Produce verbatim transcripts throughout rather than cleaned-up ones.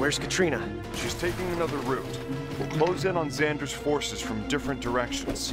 Where's Katrina? She's taking another route. We'll close in on Xander's forces from different directions.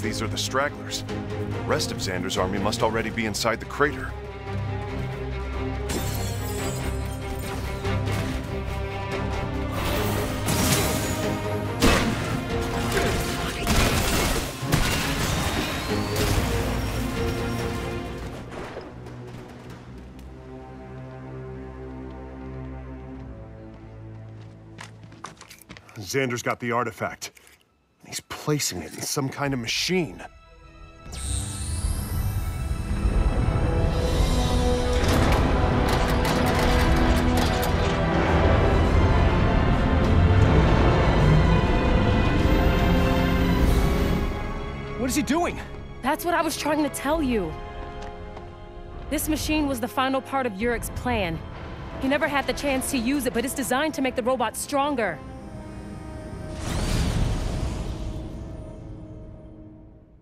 These are the stragglers. The rest of Xander's army must already be inside the crater. Xander's got the artifact. Placing it in some kind of machine. What is he doing? That's what I was trying to tell you. This machine was the final part of Yurik's plan. He never had the chance to use it, but it's designed to make the robot stronger.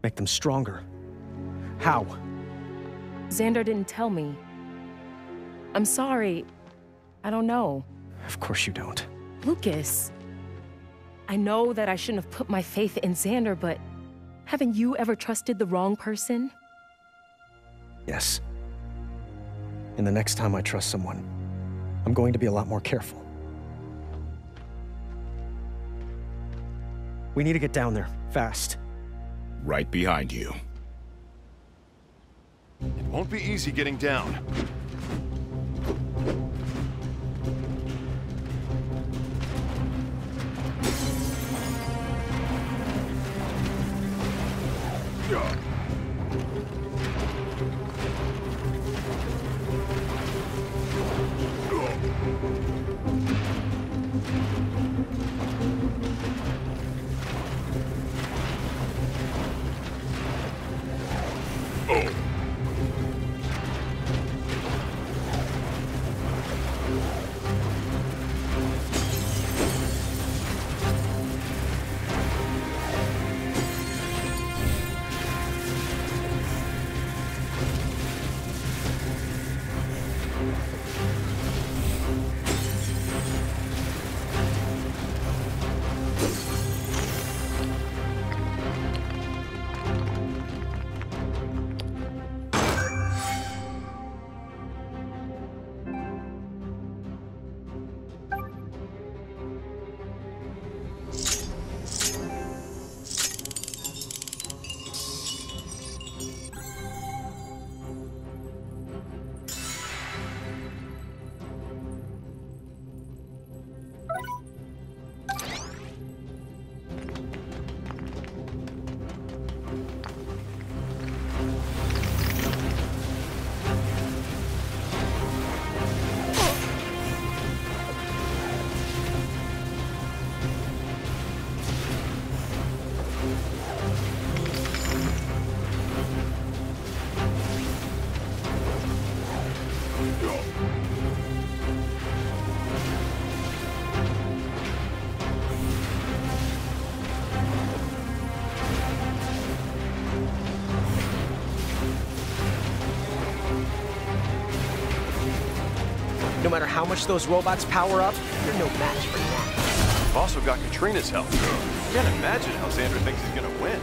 Make them stronger. How? Xander didn't tell me. I'm sorry. I don't know. Of course you don't. Lucas, I know that I shouldn't have put my faith in Xander, but haven't you ever trusted the wrong person? Yes. And the next time I trust someone, I'm going to be a lot more careful. We need to get down there, fast. Right behind you. It won't be easy getting down. Go. No matter how much those robots power up, they're no match for that. I've also got Katrina's help. I can't imagine how Xander thinks he's gonna win.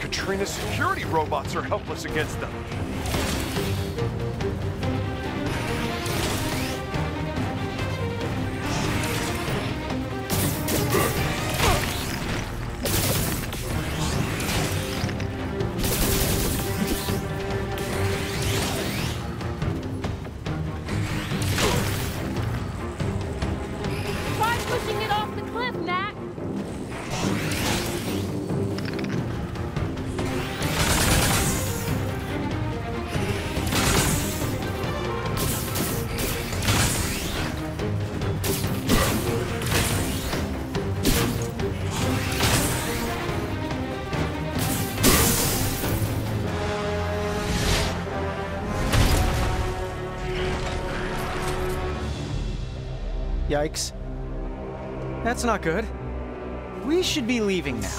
Katrina's security robots are helpless against them. Yikes. That's not good. We should be leaving now.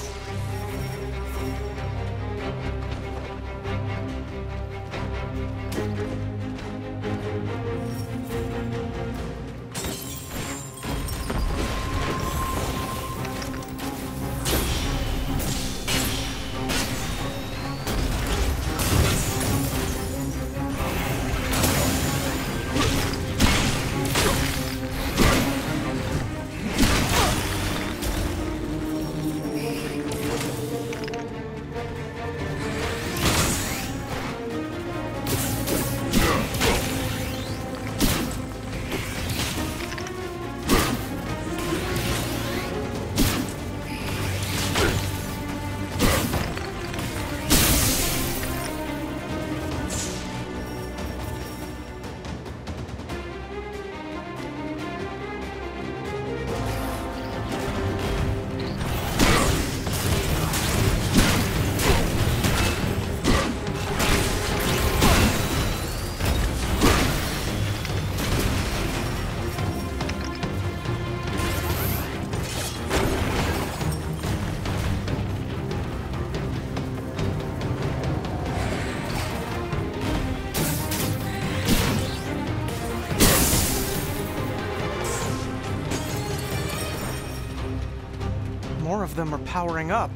of them are powering up.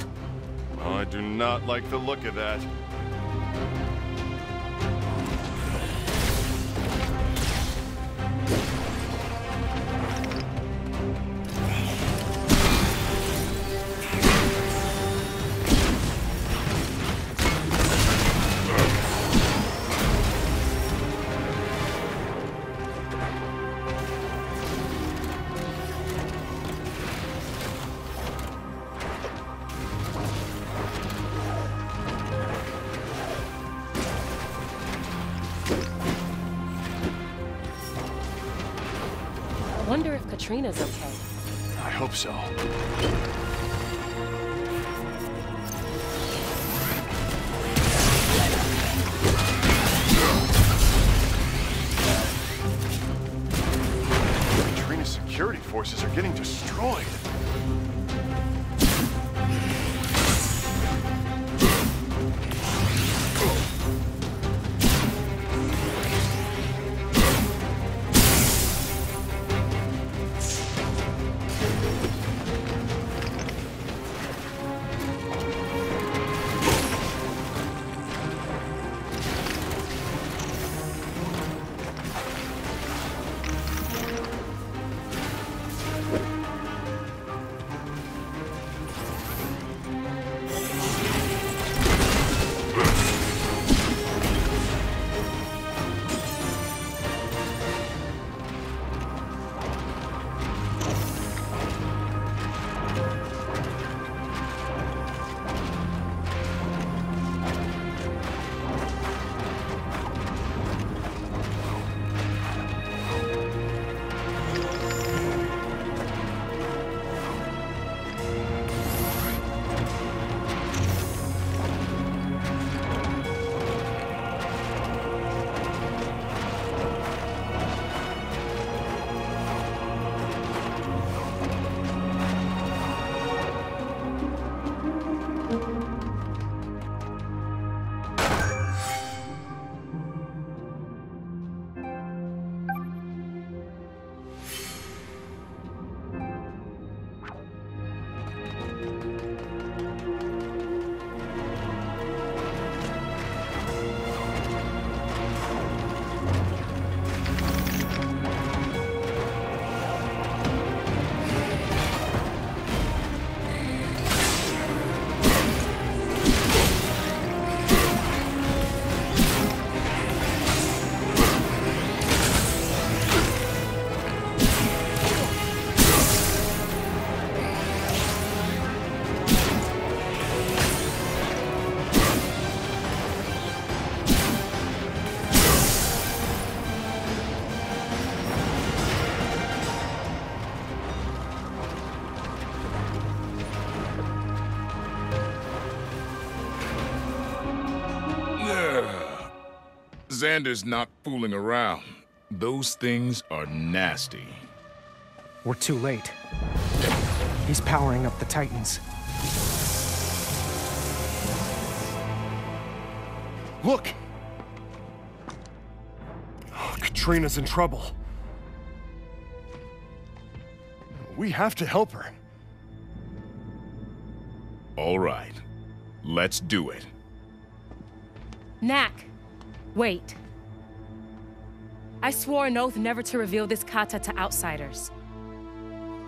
Well, I do not like the look of that. Katrina's okay. I hope so. Katrina's security forces are getting destroyed. Xander's not fooling around. Those things are nasty. We're too late. He's powering up the Titans. Look! Oh, Katrina's in trouble. We have to help her. All right. Let's do it. Knack. Wait. I swore an oath never to reveal this kata to outsiders.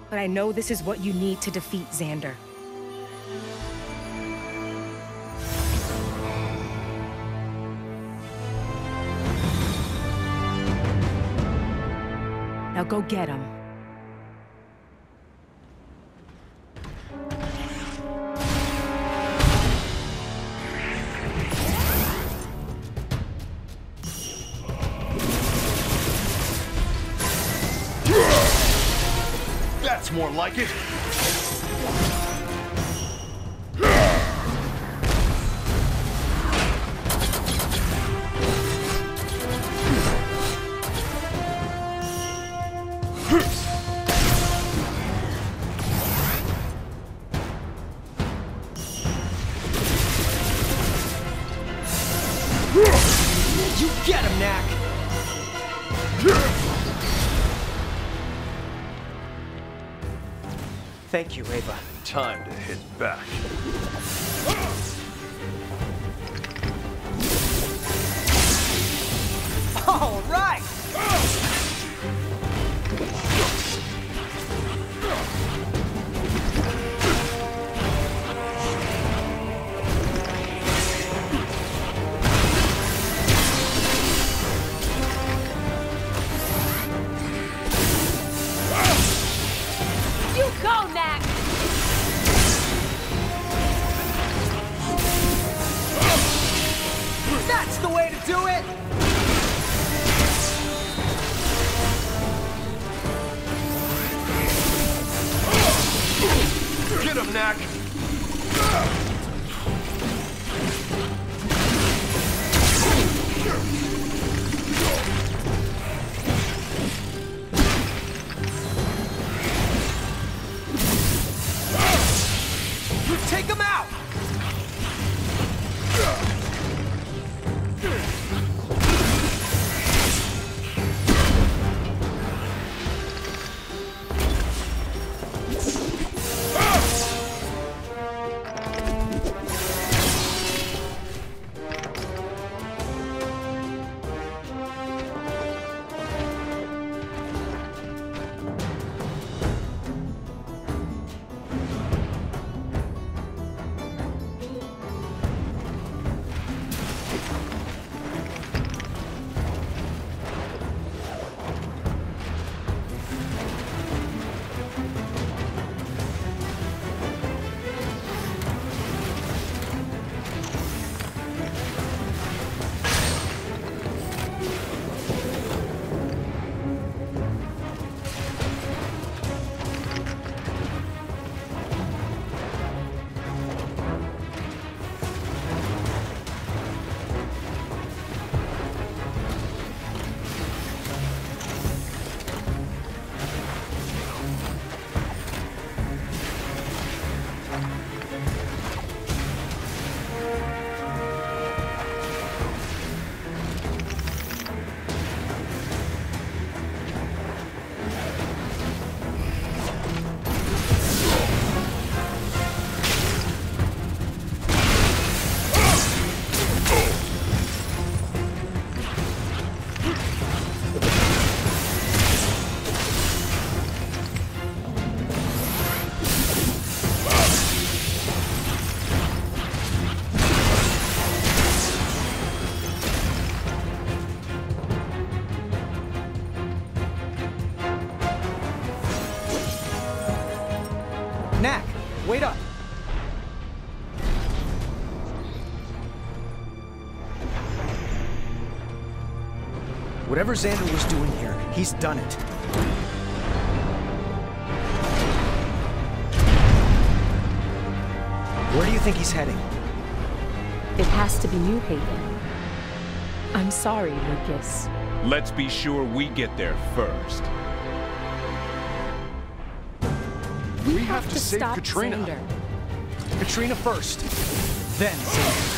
But I know this is what you need to defeat Xander. Now go get him. More like it. You get him, Knack. Thank you, Ava. Time to hit back. All right! Whatever Xander was doing here, he's done it. Where do you think he's heading? It has to be New Haven. I'm sorry, Lucas. Let's be sure we get there first. We, we have, have to, to save Katrina. Xander. Katrina first, then Xander.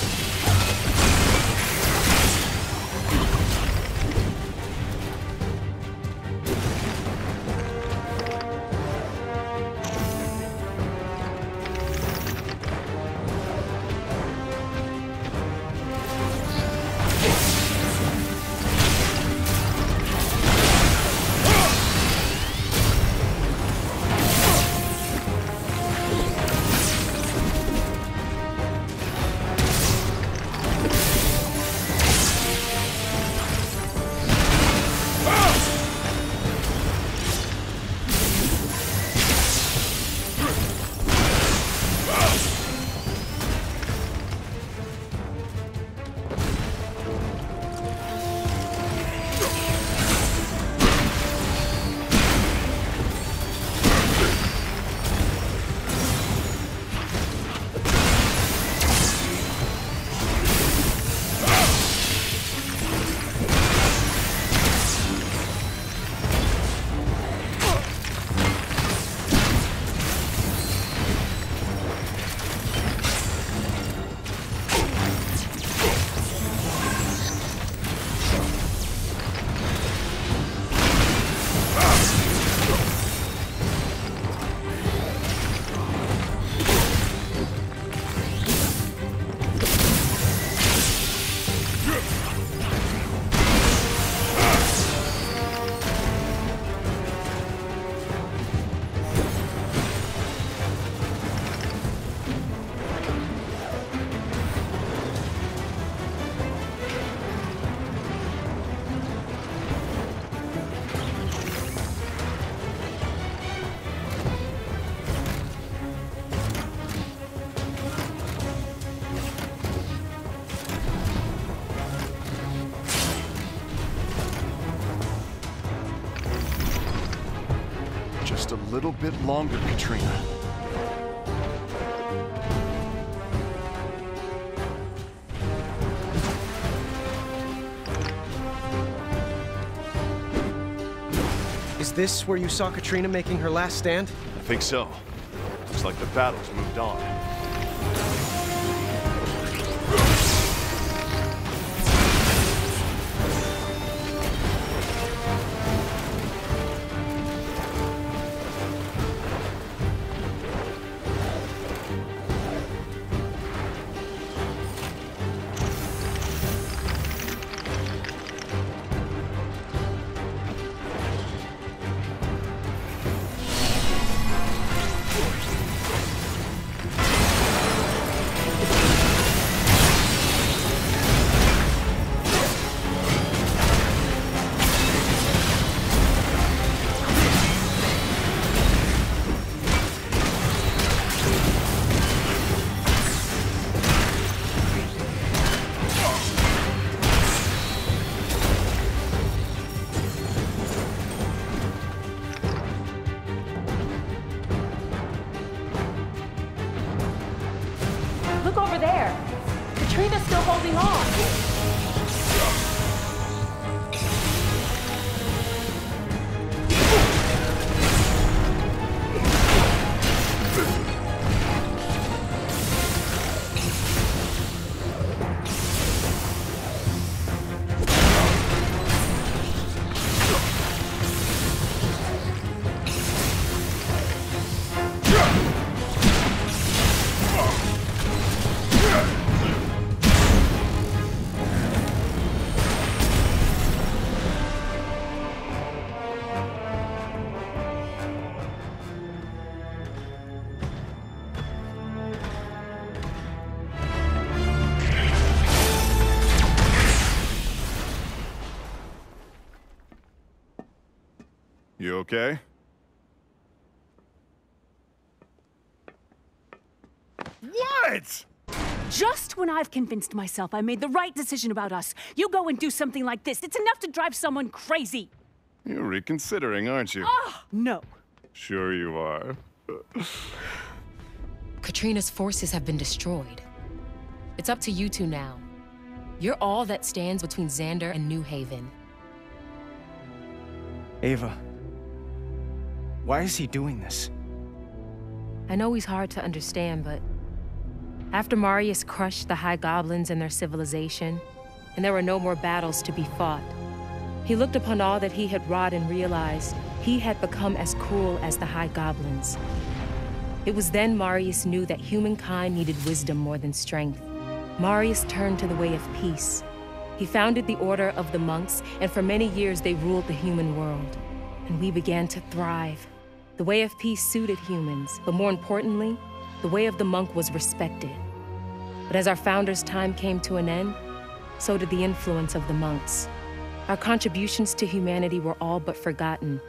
just a little bit longer, Katrina. Is this where you saw Katrina making her last stand? I think so. Looks like the battle's moved on. You okay? What? Just when I've convinced myself I made the right decision about us, you go and do something like this. It's enough to drive someone crazy. You're reconsidering, aren't you? Oh, no. Sure you are. Katrina's forces have been destroyed. It's up to you two now. You're all that stands between Xander and New Haven. Ava. Why is he doing this? I know he's hard to understand, but after Marius crushed the High Goblins and their civilization, and there were no more battles to be fought, he looked upon all that he had wrought and realized he had become as cruel as the High Goblins. It was then Marius knew that humankind needed wisdom more than strength. Marius turned to the way of peace. He founded the Order of the Monks, and for many years they ruled the human world, and we began to thrive. The way of peace suited humans, but more importantly, the way of the monk was respected. But as our founder's time came to an end, so did the influence of the monks. Our contributions to humanity were all but forgotten.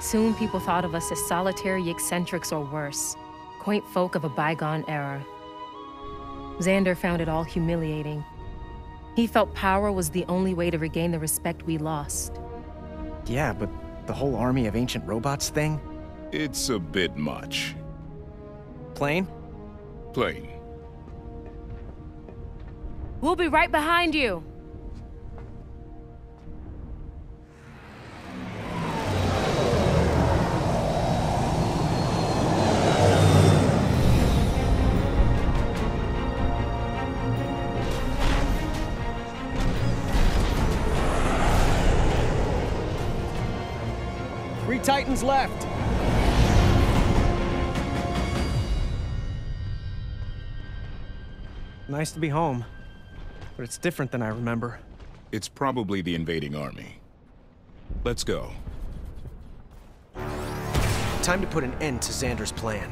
Soon people thought of us as solitary eccentrics or worse, quaint folk of a bygone era. Xander found it all humiliating. He felt power was the only way to regain the respect we lost. Yeah, but the whole army of ancient robots thing? It's a bit much. Plane? Plane. We'll be right behind you. Titans left. Nice to be home, but it's different than I remember. It's probably the invading army. Let's go. Time to put an end to Xander's plan.